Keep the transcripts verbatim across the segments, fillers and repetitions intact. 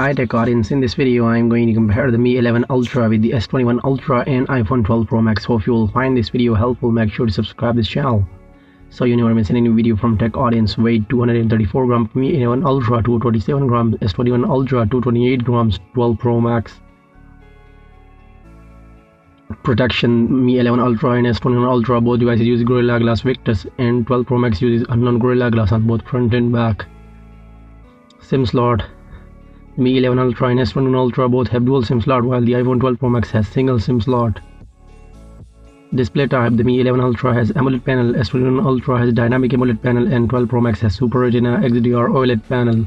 Hi Tech Audience, in this video I am going to compare the Mi eleven Ultra with the S twenty-one Ultra and iPhone twelve Pro Max. Hope you will find this video helpful. Make sure to subscribe this channel so you never miss any new video from Tech Audience. Weight two hundred thirty-four grams, Mi eleven Ultra two hundred twenty-seven grams, S twenty-one Ultra two hundred twenty-eight grams, twelve Pro Max. Protection: Mi eleven Ultra and S twenty-one Ultra, both devices use Gorilla Glass Victus, and twelve Pro Max uses unknown Gorilla Glass on both front and back. SIM slot: Mi eleven Ultra and S twenty-one Ultra both have dual SIM slot, while the iPhone twelve Pro Max has single SIM slot. Display type: the Mi eleven Ultra has AMOLED panel, S twenty-one Ultra has dynamic AMOLED panel, and twelve Pro Max has Super Retina X D R OLED panel.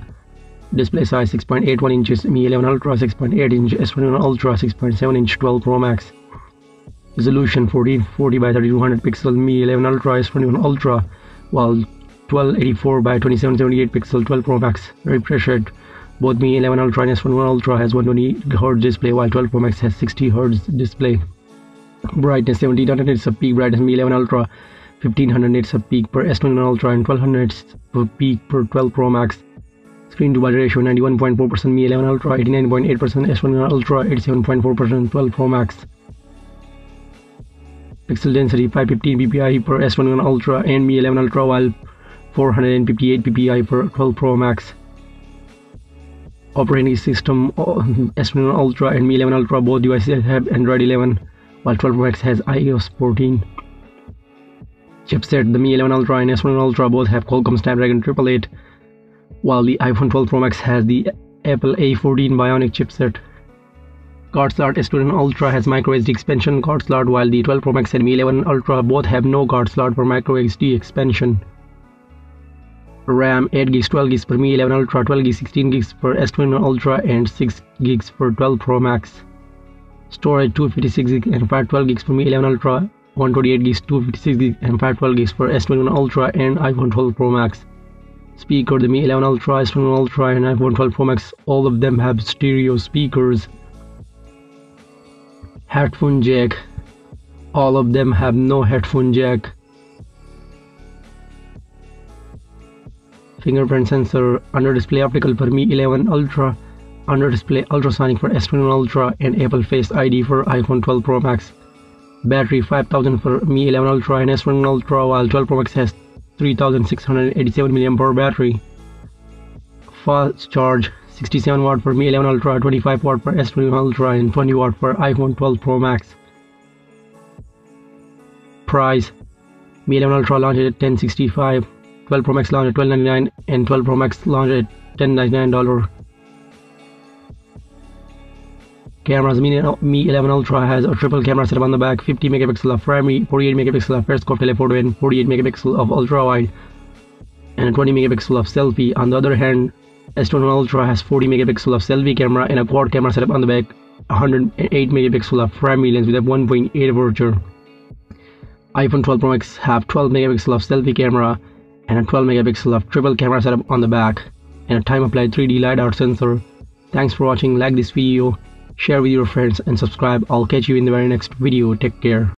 Display size: six point eight one inches, Mi eleven Ultra six point eight inch, S twenty-one Ultra six point seven inch, twelve Pro Max. Resolution: fourteen forty by thirty-two hundred pixel, Mi eleven Ultra, S twenty-one Ultra, while twelve eighty-four by twenty-seven seventy-eight pixel, twelve Pro Max. Refresh rate: both Mi eleven Ultra and S twenty-one Ultra has one hundred twenty hertz display, while twelve Pro Max has sixty hertz display. Brightness: seventeen hundred nits of peak brightness Mi eleven Ultra, fifteen hundred nits of peak per S twenty-one Ultra, and twelve hundred nits per peak per twelve Pro Max. Screen to body ratio: ninety-one point four percent Mi eleven Ultra, eighty-nine point eight percent S twenty-one Ultra, eighty-seven point four percent twelve Pro Max. Pixel density: five fifteen P P I per S twenty-one Ultra and Mi eleven Ultra, while four fifty-eight P P I per twelve Pro Max. Operating system: S twenty-one Ultra and Mi eleven Ultra both devices have Android eleven, while twelve Pro Max has i O S fourteen. Chipset: the Mi eleven Ultra and S twenty-one Ultra both have Qualcomm Snapdragon eight eighty-eight, while the iPhone twelve Pro Max has the Apple A fourteen Bionic chipset. Card slot: S twenty-one Ultra has microSD expansion card slot, while the twelve Pro Max and Mi eleven Ultra both have no card slot for microSD expansion. RAM: eight gigs, twelve gigs for Mi eleven Ultra, twelve gigs, sixteen gigs for S twenty-one Ultra, and six gigs for twelve Pro Max. Storage: two fifty-six gigs and five twelve gigs for Mi eleven Ultra, one twenty-eight gigs, two fifty-six gigs and five twelve gigs for S twenty-one Ultra and iPhone twelve Pro Max. Speaker: the Mi eleven Ultra, S twenty-one Ultra, and iPhone twelve Pro Max, all of them have stereo speakers. Headphone jack: all of them have no headphone jack. Fingerprint sensor: under display optical for Mi eleven Ultra, under display ultrasonic for S twenty-one Ultra, and Apple Face I D for iPhone twelve Pro Max. Battery: five thousand for Mi eleven Ultra and S twenty-one Ultra, while twelve Pro Max has three thousand six hundred eighty-seven milliamp hour battery. Fast charge: sixty-seven watt for Mi eleven Ultra, twenty-five watt for S twenty-one Ultra, and twenty watt for iPhone twelve Pro Max. Price: Mi eleven Ultra launched at ten sixty-five, twelve Pro Max launched at twelve ninety-nine, and twelve Pro Max launched at ten ninety-nine dollars. Cameras: Mi eleven Ultra has a triple camera setup on the back, fifty megapixel of primary, forty-eight megapixel of periscope telephoto, and forty-eight megapixel of ultra wide, and twenty megapixel of selfie. On the other hand, S twenty-one Ultra has forty megapixel of selfie camera and a quad camera setup on the back, one hundred eight megapixel of primary lens with a one point eight aperture. iPhone twelve Pro Max have twelve megapixel of selfie camera and a twelve megapixel of triple camera setup on the back, and a time applied three D LiDAR sensor. Thanks for watching. Like this video, share with your friends, and subscribe. I'll catch you in the very next video. Take care.